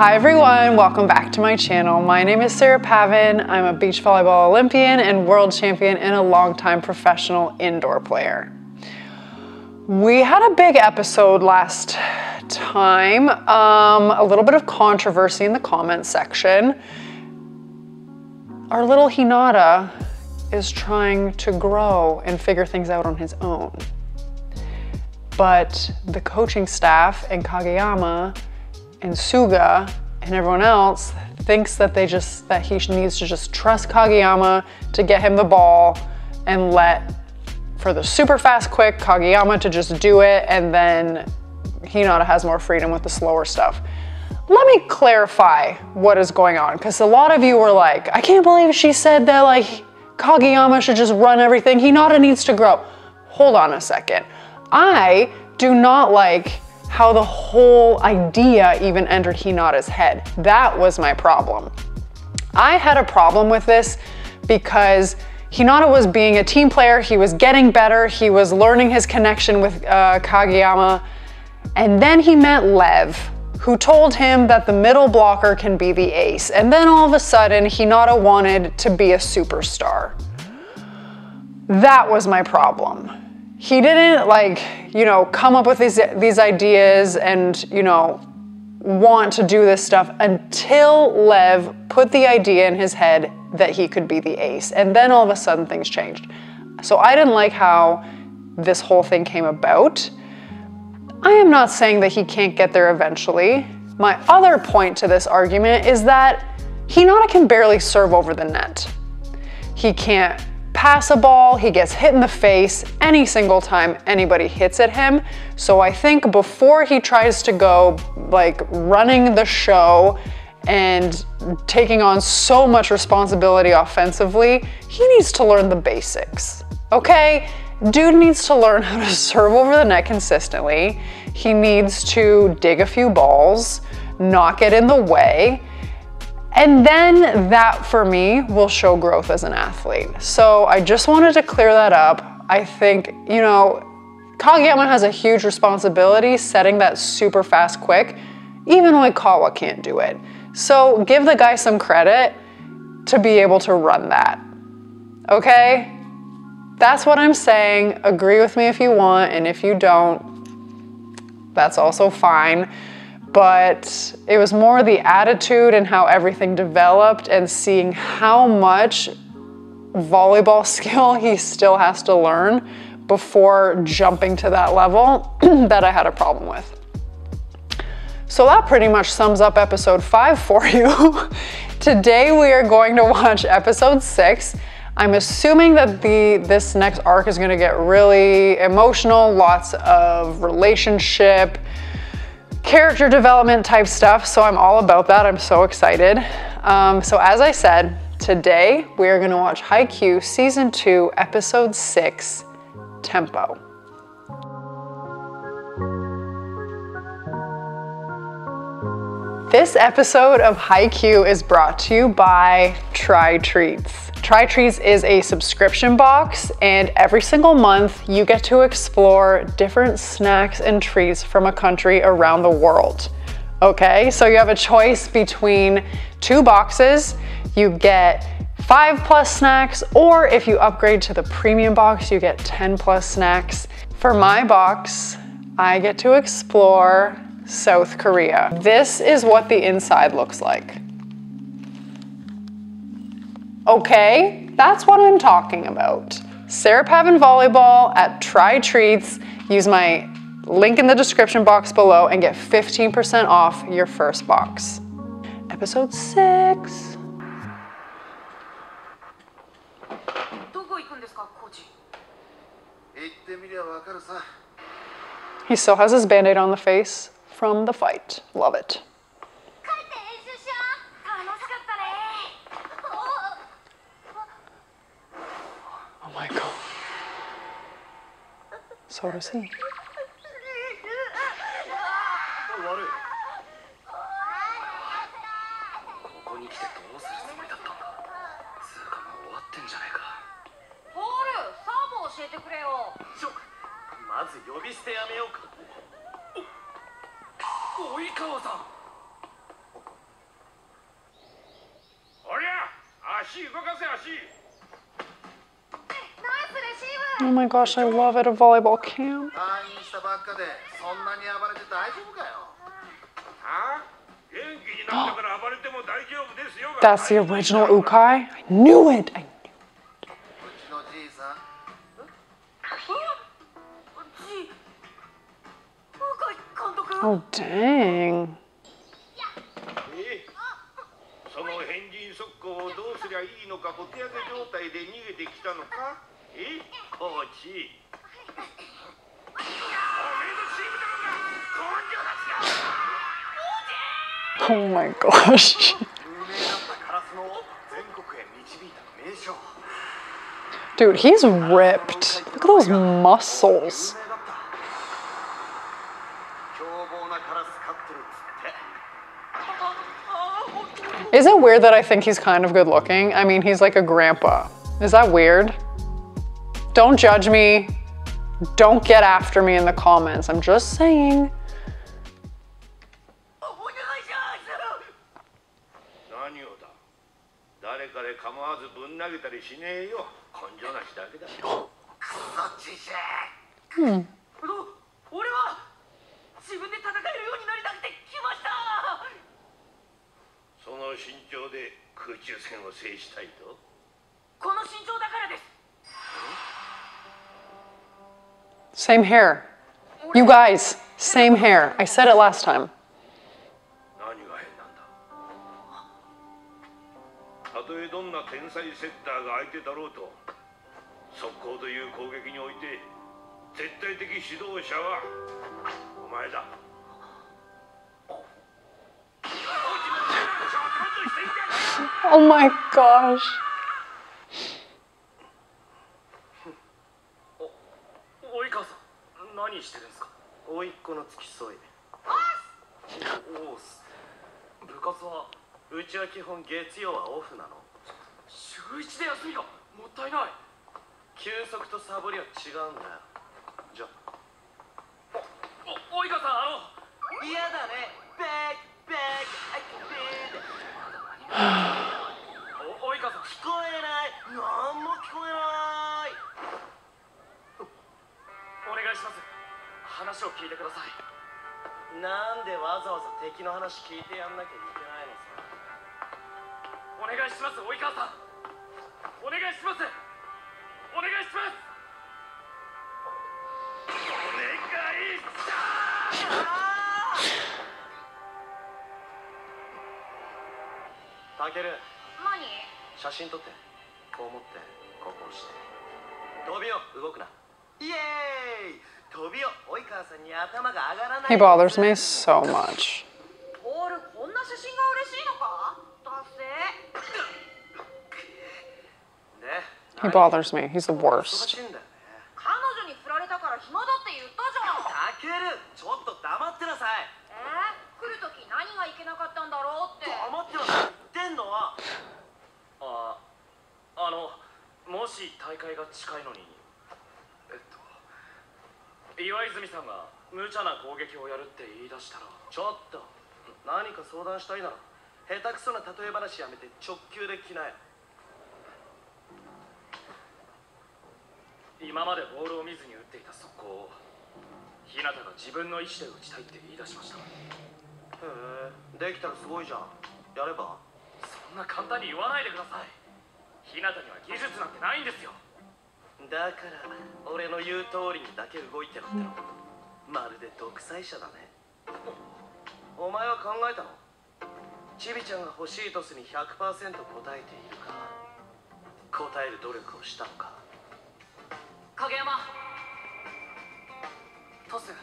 Hi everyone, welcome back to my channel. My name is Sarah Pavan. I'm a beach volleyball Olympian and world champion and a longtime professional indoor player. We had a big episode last time, a little bit of controversy in the comments section. Our little Hinata is trying to grow and figure things out on his own. But the coaching staff and Kageyama and Suga and everyone else thinks that he needs to just trust Kageyama to get him the ball and let for the super fast quick Kageyama to just do it, and then Hinata has more freedom with the slower stuff. Let me clarify what is going on, because a lot of you were like, I can't believe she said that like Kageyama should just run everything, Hinata needs to grow. Hold on a second. I do not like how the whole idea even entered Hinata's head. That was my problem. I had a problem with this because Hinata was being a team player, he was getting better, he was learning his connection with Kageyama, and then he met Lev, who told him that the middle blocker can be the ace, and then all of a sudden Hinata wanted to be a superstar. That was my problem. He didn't come up with these ideas and, want to do this stuff until Lev put the idea in his head that he could be the ace. And then all of a sudden things changed. So I didn't like how this whole thing came about. I am not saying that he can't get there eventually. My other point to this argument is that Hinata can barely serve over the net. He can't pass a ball, he gets hit in the face any single time anybody hits at him. So I think before he tries to go like running the show and taking on so much responsibility offensively, he needs to learn the basics, okay? Dude needs to learn how to serve over the net consistently. He needs to dig a few balls, not get in the way. And then that, for me, will show growth as an athlete. So I just wanted to clear that up. I think, Kageyama has a huge responsibility setting that super fast quick. Even Oikawa can't do it. So give the guy some credit to be able to run that, okay? That's what I'm saying. Agree with me if you want, and if you don't, that's also fine. But it was more the attitude and how everything developed and seeing how much volleyball skill he still has to learn before jumping to that level that I had a problem with. So that pretty much sums up episode 5 for you. Today we are going to watch episode 6. I'm assuming that this next arc is gonna get really emotional, lots of relationship, character development type stuff, so I'm all about that. I'm so excited. So as I said, today we are going to watch Haikyuu Season 2, Episode 6, Tempo. This episode of Haikyuu is brought to you by Try Treats. Try Treats is a subscription box, and every single month you get to explore different snacks and treats from a country around the world. Okay, so you have a choice between 2 boxes. You get 5+ snacks, or if you upgrade to the premium box, you get 10+ snacks. For my box, I get to explore South Korea. This is what the inside looks like. Okay, that's what I'm talking about. Sarah Pavan Volleyball at Try Treats. Use my link in the description box below and get 15% off your first box. Episode 6. He still has his band-aid on the face from the fight. Love it. So does he. Oh my gosh, I love it, a volleyball camp. That's the original Ukai? I knew it! I knew it. Oh, dang. Oh my gosh. Dude, he's ripped. Look at those muscles. Is it weird that I think he's kind of good looking? I mean, he's like a grandpa. Is that weird? Don't judge me. Don't get after me in the comments. I'm just saying. Hmm. Same hair. You guys, same hair. I said it last time. Oh my gosh. He bothers me so much. He bothers me. He's the worst. Kageyama! Tosu,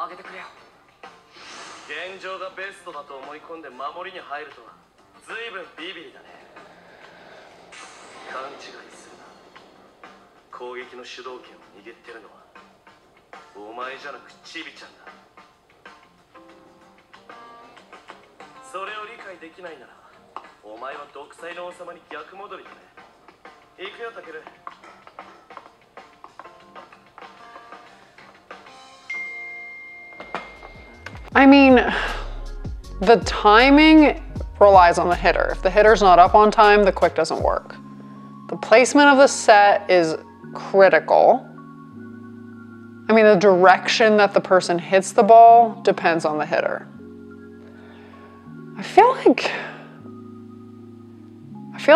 agete kure yo. Genjou ga besto da to omoi konde mamori ni hairu to wa, zuibun bibiri da ne. Kanchigai suru na. Kougeki no shudou ken o nigette ru no wa, omae ja naku Chibi-chan da. Sore o rikai dekinai nara, omae wa dokusai no osama ni gyaku modori da ne. Iku yo, Takeru. I mean, the timing relies on the hitter. If the hitter's not up on time, the quick doesn't work. The placement of the set is critical. I mean, the direction that the person hits the ball depends on the hitter. I feel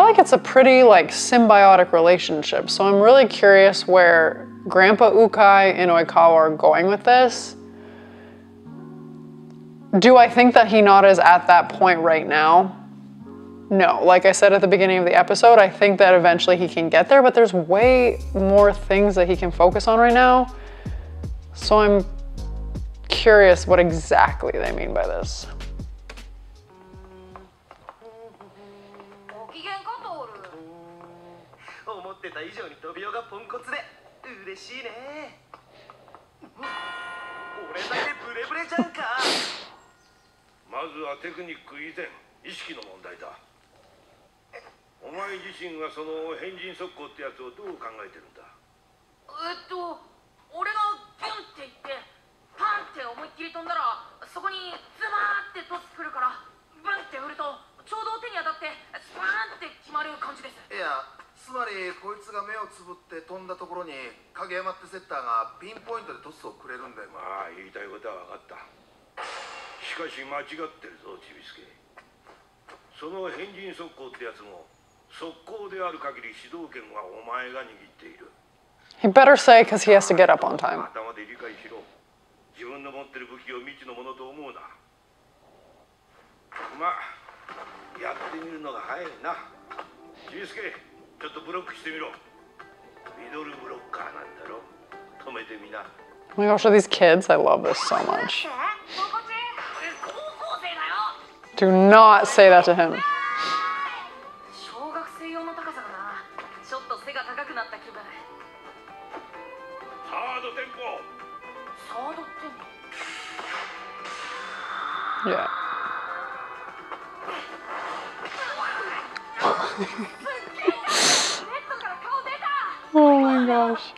like it's a pretty symbiotic relationship. So I'm really curious where Grandpa Ukai and Oikawa are going with this. Do I think that Hinata is at that point right now? No, like I said at the beginning of the episode, I think that eventually he can get there, but there's way more things that he can focus on right now. So I'm curious what exactly they mean by this. He better say, because he has to get up on time. Oh my gosh, are these kids? I love this so much. Do not say that to him. Yeah. Oh my gosh.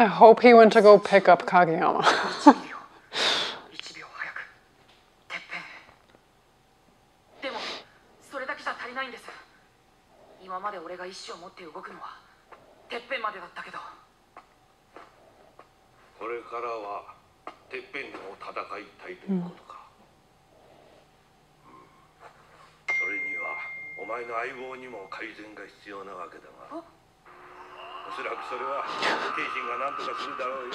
I hope he went to go pick up Kageyama. てっぺんを戦いたいということか。それにはお前の相棒にも改善が必要なわけだが、おそらくそれはケイシンが何とかするだろうよ。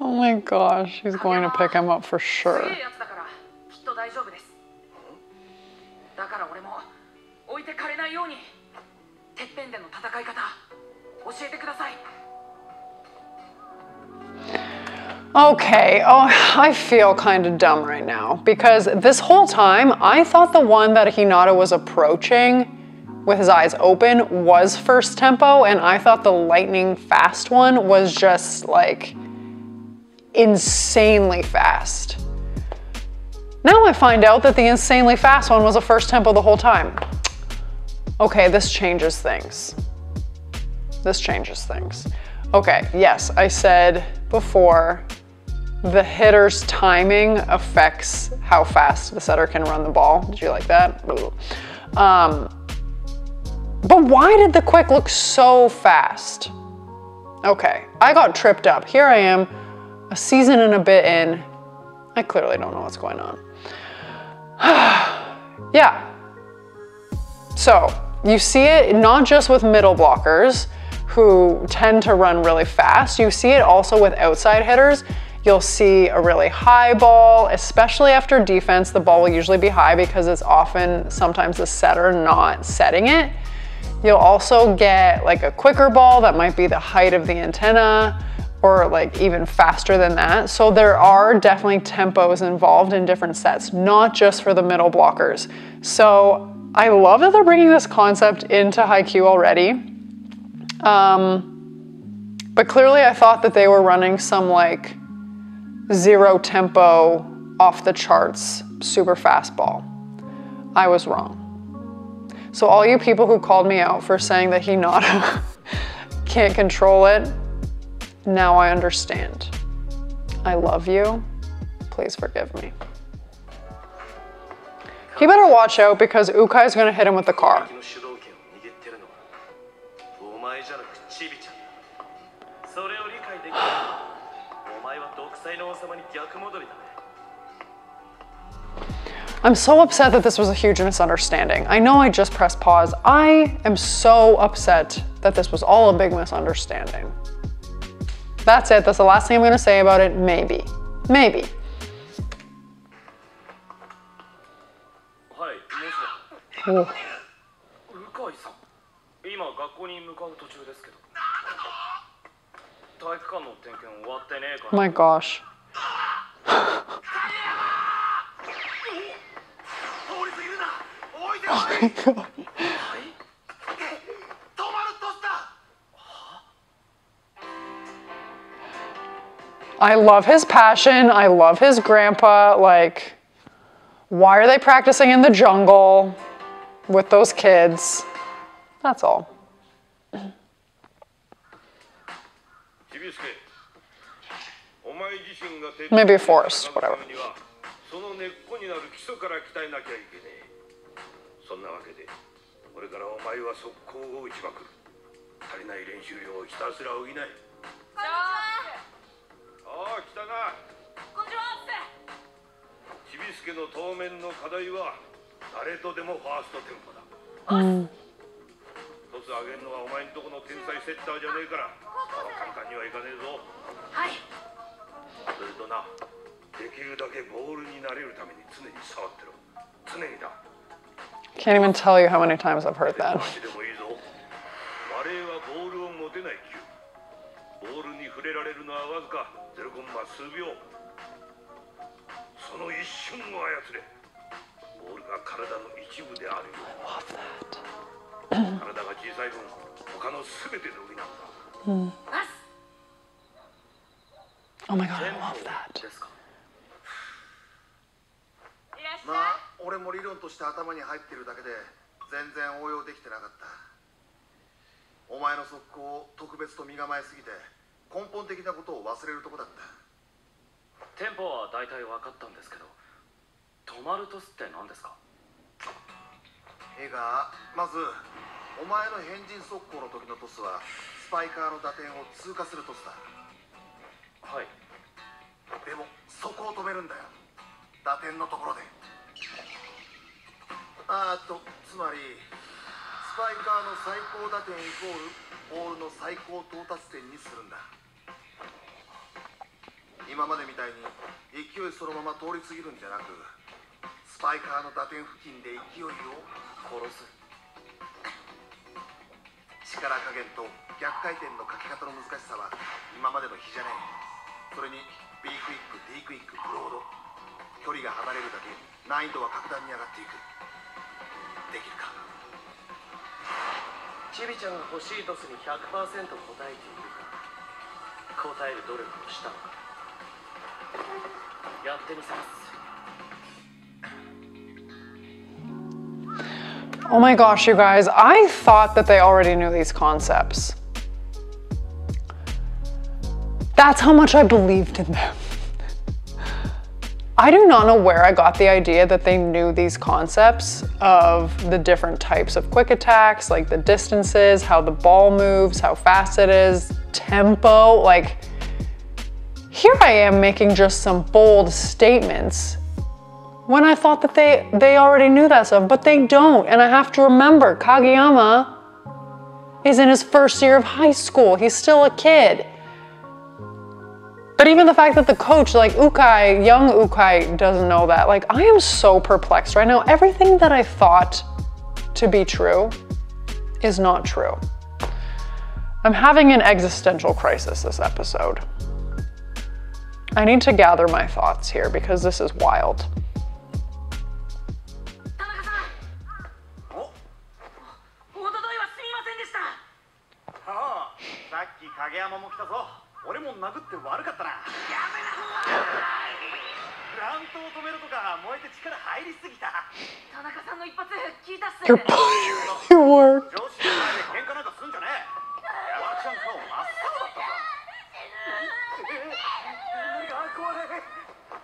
Oh my gosh, he's going to pick him up for sure. きっと大丈夫です。だから俺も置いてかれないようにてっぺんでの戦い方教えてください。 Okay, oh, I feel kind of dumb right now because this whole time I thought the one that Hinata was approaching with his eyes open was first tempo, and I thought the lightning fast one was just like insanely fast. Now I find out that the insanely fast one was a first tempo the whole time. Okay, this changes things. This changes things. Okay, yes, I said before, the hitter's timing affects how fast the setter can run the ball. Did you like that? But why did the quick look so fast? Okay, I got tripped up. Here I am, a season and a bit in. I clearly don't know what's going on. Yeah. So you see it not just with middle blockers who tend to run really fast. You see it also with outside hitters. You'll see a really high ball, especially after defense. The ball will usually be high because it's often sometimes the setter not setting it. You'll also get like a quicker ball that might be the height of the antenna or like even faster than that. So there are definitely tempos involved in different sets, not just for the middle blockers. So I love that they're bringing this concept into Haikyuu already. But clearly I thought that they were running some like zero tempo off the charts super fast ball. I was wrong. So all you people who called me out for saying that Hinata can't control it, now I understand. I love you. Please forgive me. He better watch out because Ukai is going to hit him with the car. I'm so upset that this was a huge misunderstanding. I know I just pressed pause. I am so upset that this was all a big misunderstanding. That's it. That's the last thing I'm going to say about it. Maybe. Maybe. Ooh. My gosh. Oh my god. I love his passion. I love his grandpa. Like, why are they practicing in the jungle with those kids? That's all. Maybe a forest, whatever. Can't even tell you how many times I've heard that. I love that. Mm. Oh my god, I love that. そこを止めるんだよ。打点のところで。つまりスパイカーの最高打点イコールボールの最高到達点にするんだ。今までみたいに勢いそのまま通り過ぎるんじゃなく、スパイカーの打点付近で勢いを殺す。力加減と逆回転のかけ方の難しさは今までの比じゃねえ。それに B クイック D クイックブロード、距離が離れるだけ難易度は格段に上がっていく。できるか。チビちゃんが欲しいトスに 100% 答えているか、答える努力をしたのか、やってみせます。 Oh my gosh, you guys, I thought that they already knew these concepts. That's how much I believed in them. I do not know where I got the idea that they knew these concepts of the different types of quick attacks, like the distances, how the ball moves, how fast it is, tempo. Like, here I am making just some bold statements when I thought that they already knew that stuff, but they don't. And I have to remember, Kageyama is in his first year of high school. He's still a kid. But even the fact that the coach, like Ukai, young Ukai, doesn't know that, like, I am so perplexed right now. Everything that I thought to be true is not true. I'm having an existential crisis this episode. I need to gather my thoughts here because this is wild. 影山も来たぞ。俺も殴って悪かったな。やめなさい。乱闘を止めるとか燃えて力入りすぎた。田中さんの一発聞いたっす。上司の前で喧嘩なんかすんじゃねえ。山ちゃん顔真っ青だったぞ。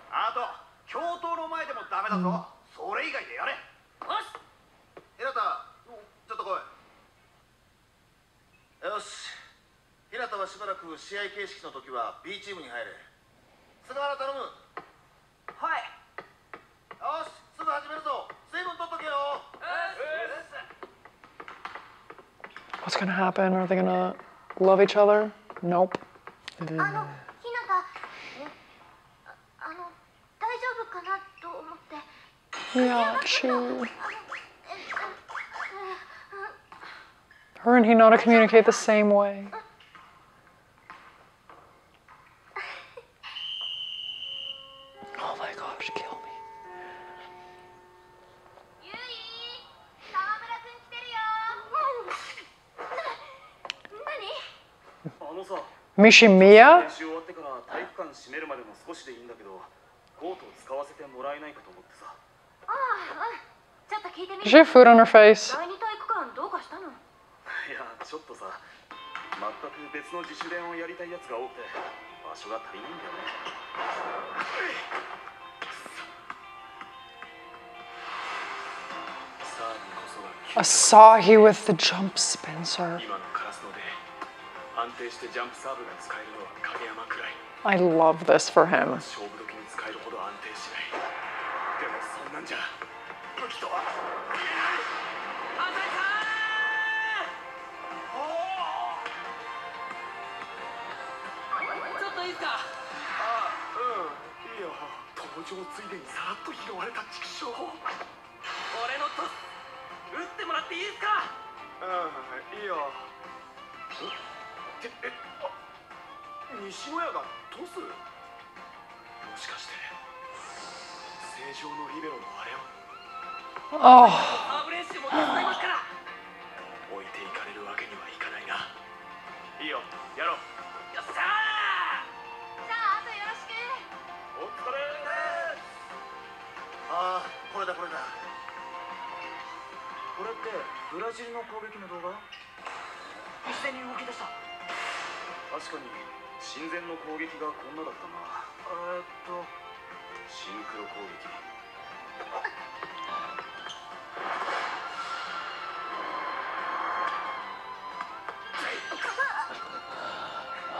あと教頭の前でもダメだぞ。それ以外でやれ。よし。ひなた、ちょっと来い。よし。 平田はしばらく試合形式の時は B チームに入れ。菅原頼む。はい。よし、すぐ始めるぞ。水分取っとけよ。What's gonna happen? Are they gonna love each other? Nope. 大丈夫かなと思って。いや、中。 Her and Hinata communicate the same way. Mishimiya? Does she have food on her face? Asahi with the jump Spencer. I love this for him. Oh.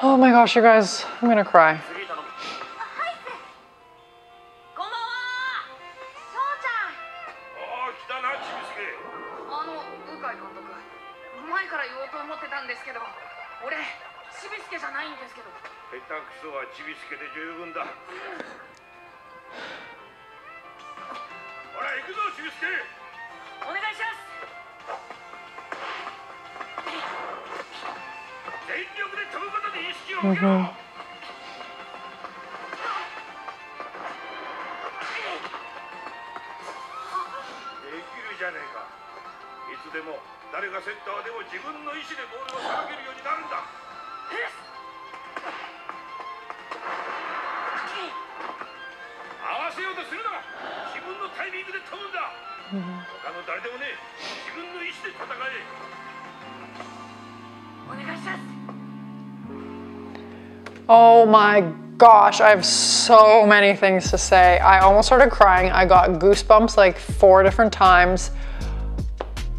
Oh my gosh, you guys, I'm gonna cry. じゃないんですけど。下手くそはちびすけで十分だ。ほら行くぞちびすけ。お願いします。全力で飛ぶことに意識を向けろ。 センターでも自分の意思でボールを下げるようになるんだ。合わせようとするな。自分のタイミングで飛ぶんだ。他の誰でもね、自分の意思で戦え。お願いします。 Oh my gosh, I have so many things to say. I almost started crying. I got goosebumps like 4 different times.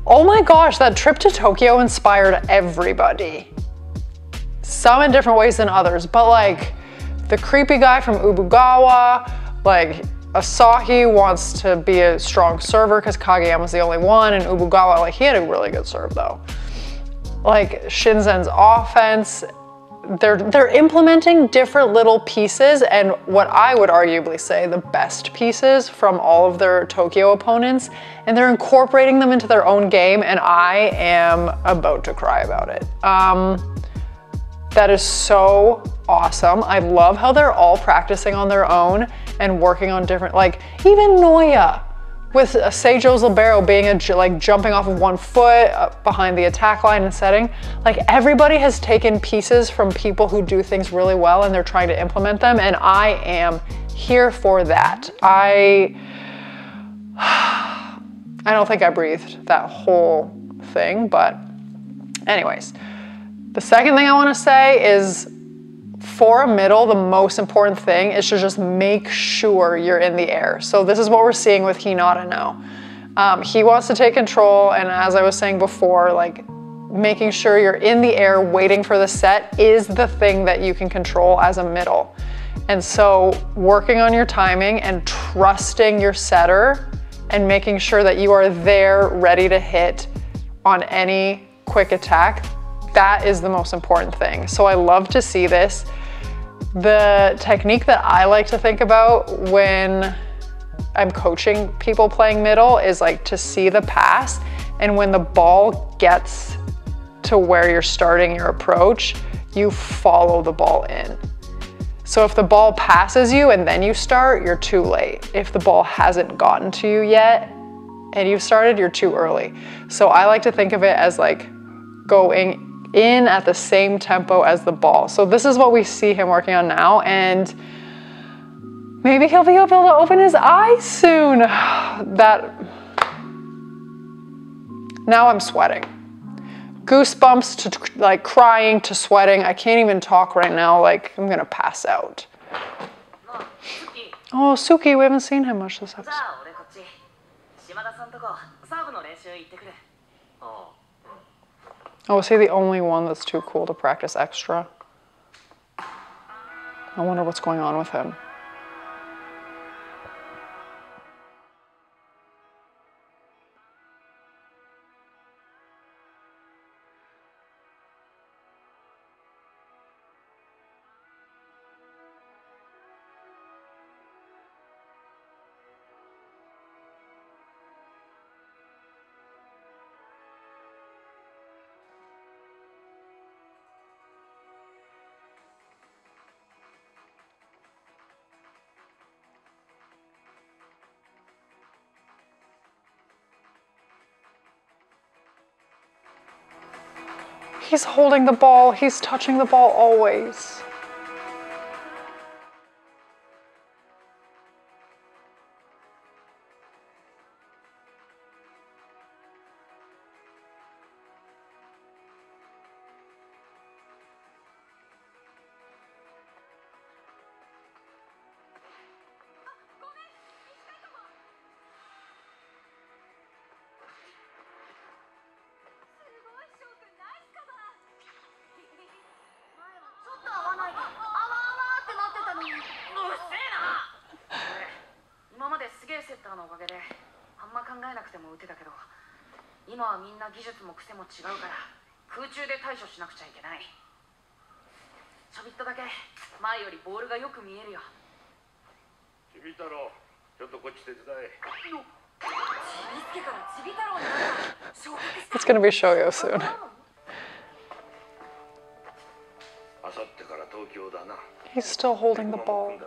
Oh my gosh, that trip to Tokyo inspired everybody. Some in different ways than others, but like the creepy guy from Ubugawa, like Asahi wants to be a strong server because Kageyama was the only one, and Ubugawa, like he had a really good serve though. Like Shinzen's offense, they're implementing different little pieces, and what I would arguably say the best pieces from all of their Tokyo opponents, and they're incorporating them into their own game, and I am about to cry about it. That is so awesome. I love how they're all practicing on their own and working on different, like even Noya with Seijo's libero being a, like jumping off of one foot behind the attack line and setting, like everybody has taken pieces from people who do things really well and they're trying to implement them, and I am here for that. I don't think I breathed that whole thing, but anyways. The second thing I wanna say is for a middle, the most important thing is to just make sure you're in the air. So this is what we're seeing with Hinata now. He wants to take control, and as I was saying before, like making sure you're in the air waiting for the set is the thing that you can control as a middle. And so working on your timing and trusting your setter and making sure that you are there ready to hit on any quick attack, that is the most important thing. So I love to see this. The technique that I like to think about when I'm coaching people playing middle is like to see the pass, and when the ball gets to where you're starting your approach, you follow the ball in. So if the ball passes you and then you start, you're too late. If the ball hasn't gotten to you yet and you've started, you're too early. So I like to think of it as like going in at the same tempo as the ball. So this is what we see him working on now, and maybe he'll be able to open his eyes soon. Now I'm sweating. Goosebumps to like crying to sweating. I can't even talk right now, like I'm gonna pass out. Oh, Tsuki, we haven't seen him much this episode. Oh, is he the only one that's too cool to practice extra? I wonder what's going on with him. He's holding the ball, he's touching the ball always. It's gonna be Shoyo soon. He's still holding the ball.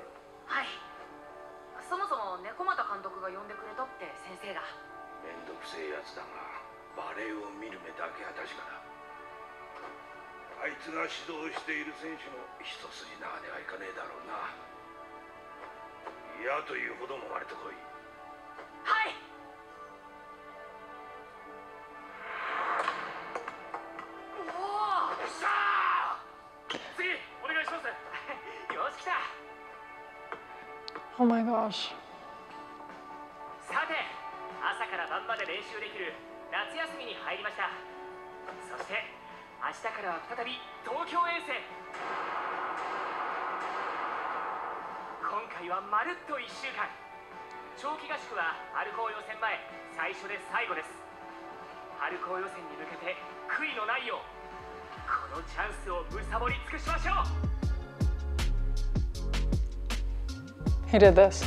Oh my gosh. He did this.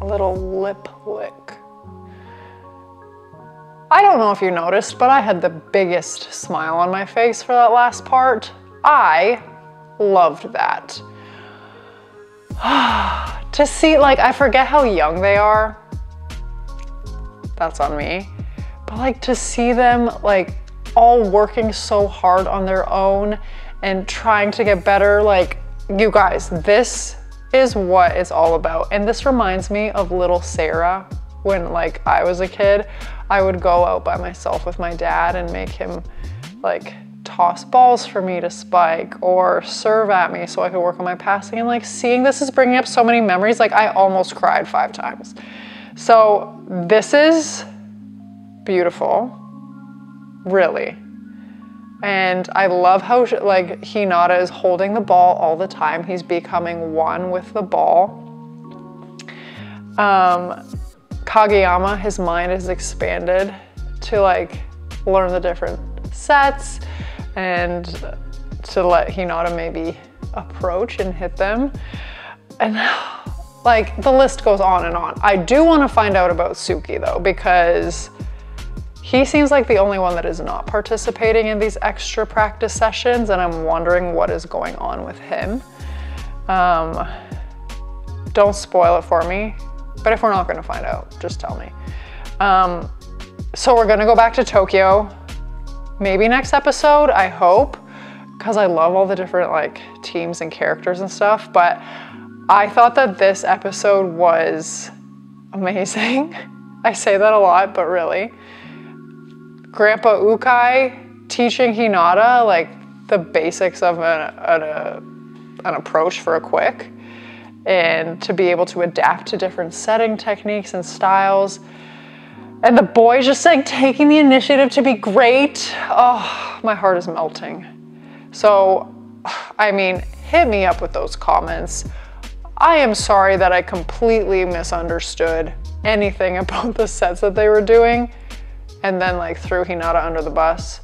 A little lip lick. I don't know if you noticed, but I had the biggest smile on my face for that last part. I loved that. To see, like, I forget how young they are. That's on me. But like to see them like all working so hard on their own and trying to get better, like, you guys, this is what it's all about. And this reminds me of little Sarah. When like I was a kid, I would go out by myself with my dad and make him like toss balls for me to spike or serve at me so I could work on my passing. And like seeing this is bringing up so many memories. Like I almost cried 5 times. So this is beautiful, really. And I love how like Hinata is holding the ball all the time. He's becoming one with the ball. Kageyama, his mind is expanded to like learn the different sets and to let Hinata maybe approach and hit them. And like the list goes on and on. I do want to find out about Tsukki though, because he seems like the only one that is not participating in these extra practice sessions, and I'm wondering what is going on with him. Don't spoil it for me. But if we're not gonna find out, just tell me. So we're gonna go back to Tokyo, maybe next episode, I hope, because I love all the different like teams and characters and stuff, but I thought that this episode was amazing. I say that a lot, but really. Grandpa Ukai teaching Hinata like the basics of an approach for a quick, and to be able to adapt to different setting techniques and styles. And the boy just like taking the initiative to be great. Oh, my heart is melting. So, I mean, hit me up with those comments. I am sorry that I completely misunderstood anything about the sets that they were doing and then like threw Hinata under the bus.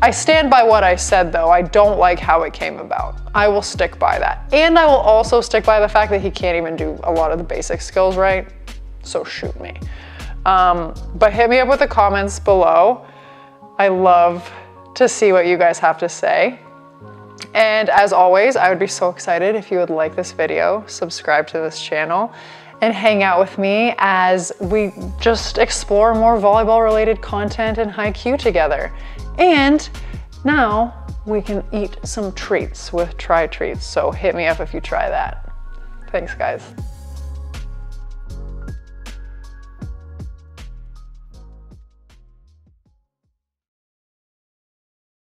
I stand by what I said though. I don't like how it came about. I will stick by that. And I will also stick by the fact that he can't even do a lot of the basic skills right. So shoot me. But hit me up with the comments below. I love to see what you guys have to say. And as always, I would be so excited if you would like this video, subscribe to this channel, and hang out with me as we just explore more volleyball related content and Haikyuu together. And now we can eat some treats with Try Treats. So hit me up if you try that. Thanks guys.